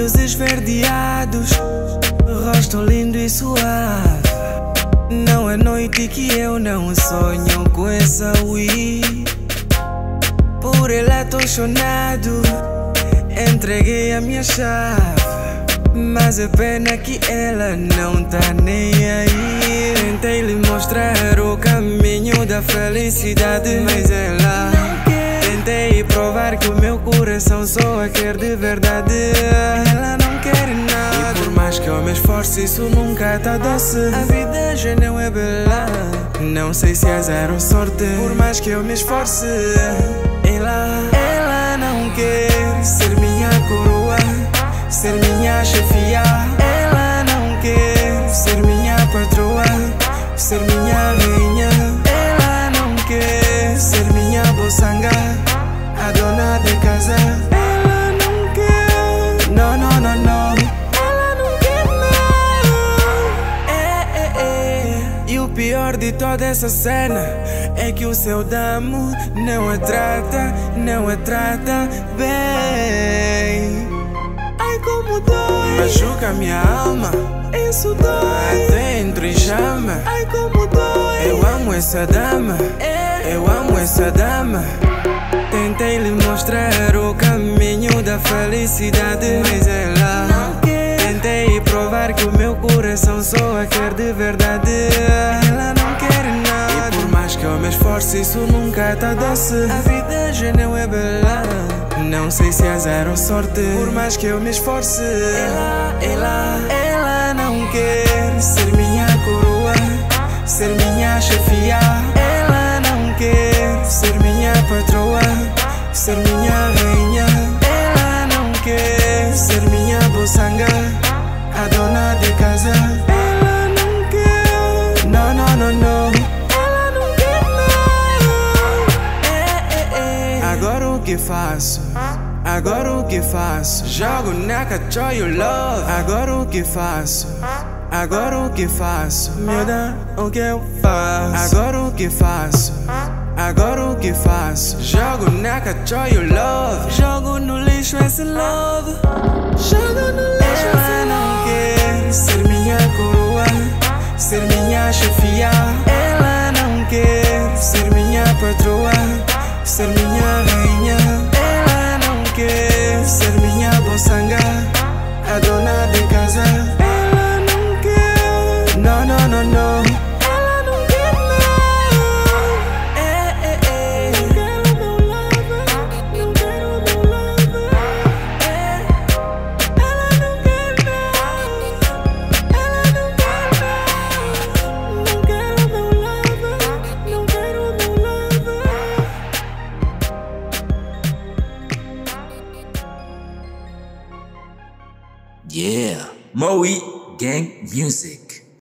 olhos esverdeados, rosto lindo e suave. Não é noite que eu não sonho com essa Wi. Por ela apaixonado, entreguei a minha chave, mas é pena que ela não tá nem aí. Tentei lhe mostrar o caminho da felicidade, mas ela não quer. Tentei provar que o meu coração só a quer de verdade, ela não quer nada. E por mais que eu me esforce, isso nunca tá doce. A vida já não é bela, não sei se é azar ou sorte. Por mais que eu me esforce, ela não quer ser minha coroa, ser minha chefia. Ela não quer ser minha patroa, ser minha rainha. Ela não quer ser minha boçanga, a dona de casa. Ela não quer, não, não, não, não. Ela não quer, não. E o pior de toda essa cena é que o seu damo não a trata, não a trata bem. Como dói, machuca minha alma, isso dói, adentro e chama. Ai como dói, eu amo essa dama, eu amo essa dama. Tentei lhe mostrar o caminho da felicidade, mas ela não quer. Tentei provar que o meu coração só a quer de verdade, ela não quer nada. E por mais que eu me esforce, isso nunca tá doce. A vida já não é bela, não sei se é azar ou sorte. Por mais que eu me esforce, ela não quer ser minha coroa, ser minha chefia. Ela não quer ser minha patroa, ser minha rainha. Ela não quer ser minha boçanga, a dona de casa. Ela não quer, não, não, não, não. Ela não quer, não. Agora o que faço? Agora o que faço? Jogo na cachoeira love. Agora o que faço? Agora o que faço? Me dá o que eu faço? Agora o que faço? Agora o que faço? Jogo na cachoeira love. Jogo no lixo esse love. Jogo no lixo esse love. Ela não quer ser minha coroa, ser minha chefia. Ela não quer ser minha patroa, ser minha rainha. Ser minha boçanga, a dona de casa. Ela não quer, não, não, não, não. Ela não quer, não. Não quero meu lover, não quero meu lover. Ela não quer, não. Ela não quer, não. Não quero meu lover, não quero meu lover. Yeah, Mowigang Music.